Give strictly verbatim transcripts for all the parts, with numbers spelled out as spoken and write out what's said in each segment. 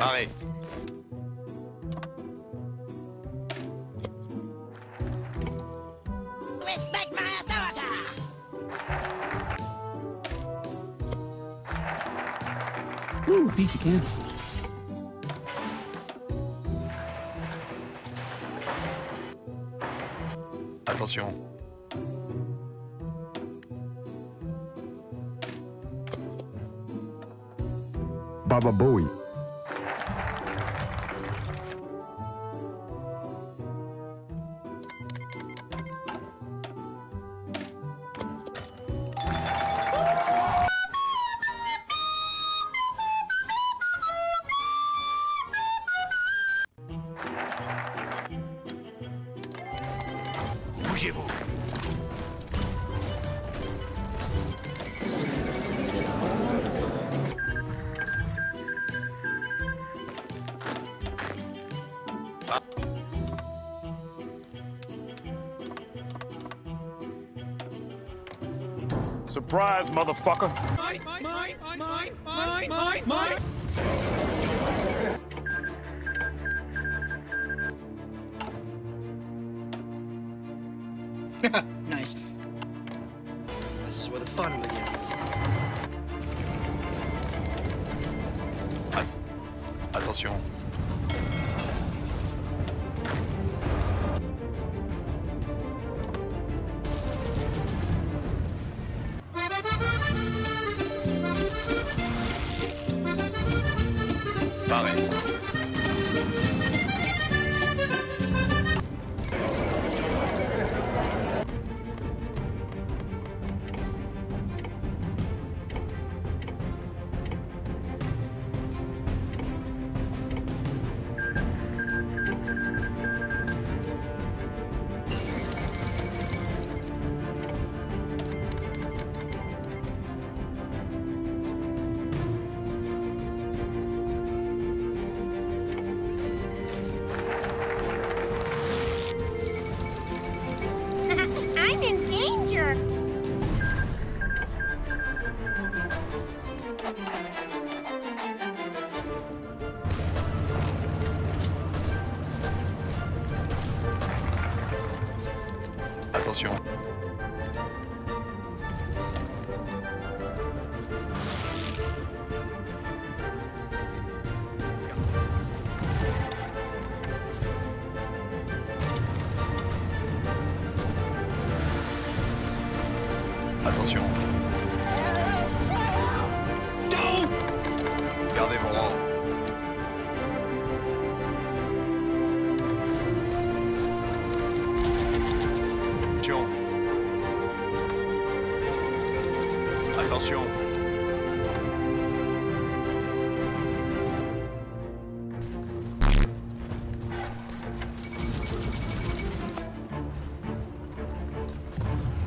Paré. Respect my authority. Ooh, piece of candy. Attention. Baba Bowie. Bougez-vous. Surprise, motherfucker. Mine, mine, mine, mine, mine, mine. Nice. This is where the fun begins. At Attention. Pareil. Attention. Attention. Gardez vos rangs. Attention.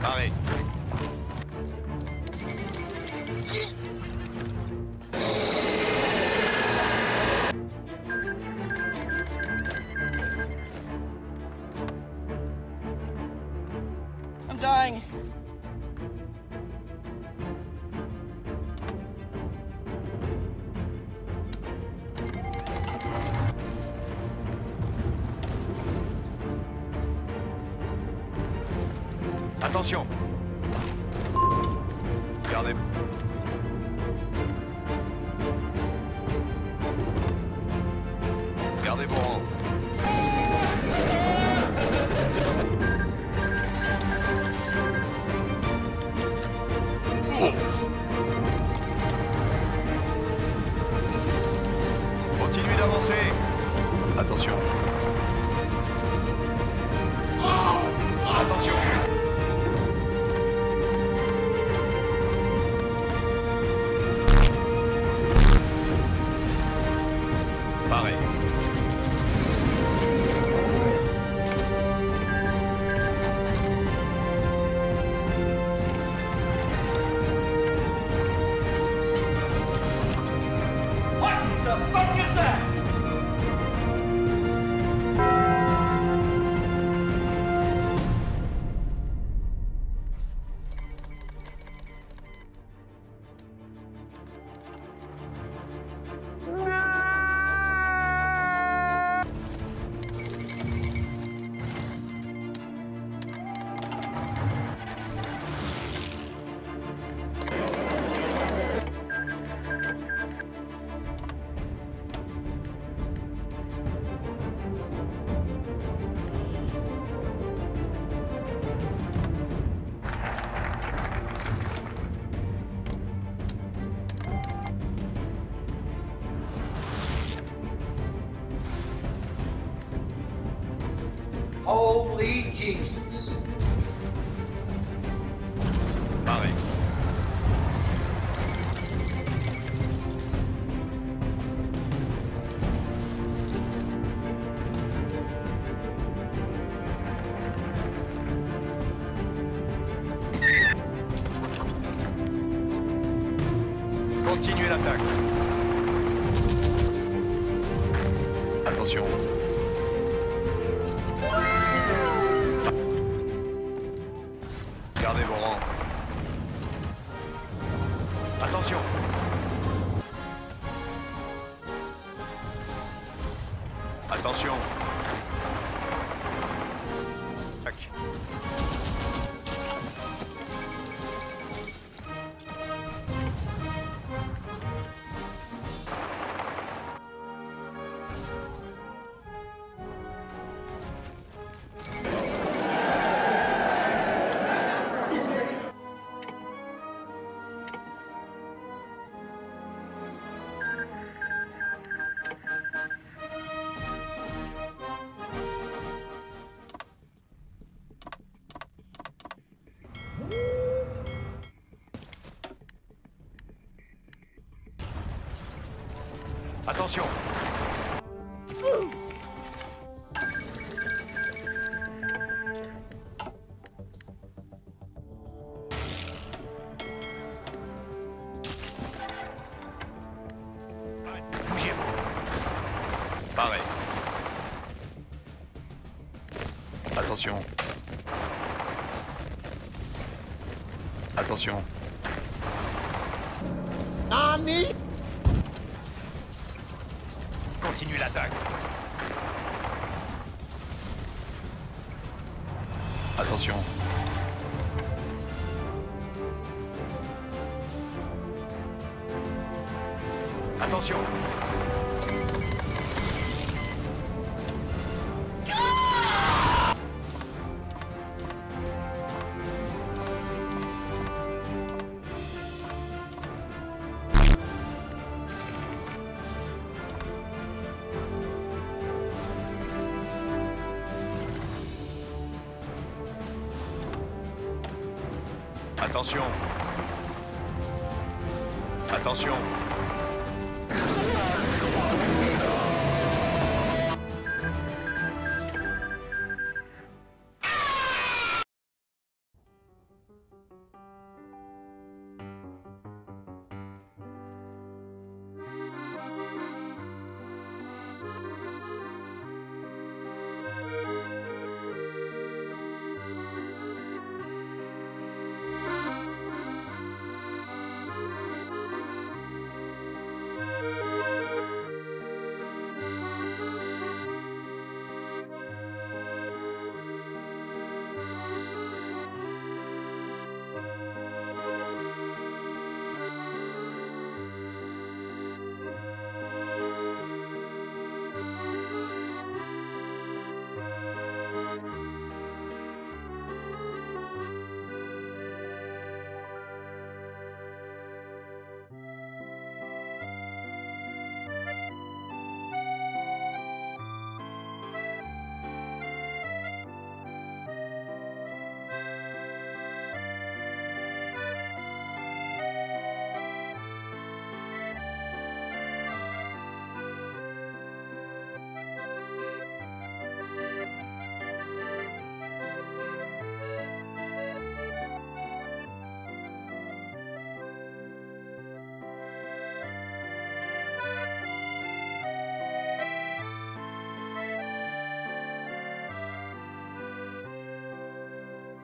Allez. I'm dying. Attention. Regardez. Regardez vos rangs. Continuez d'avancer. Attention. Attention. Pareil. What the fuck is that? Holy Jesus. Pareil. Continuez l'attaque. Attention. Gardez vos rangs. Attention. Attention. Attaque. Attention. Ouh. Bougez-vous. Pareil. Attention. Attention. Nani? Continue l'attaque. Attention. Attention. Attention. Attention.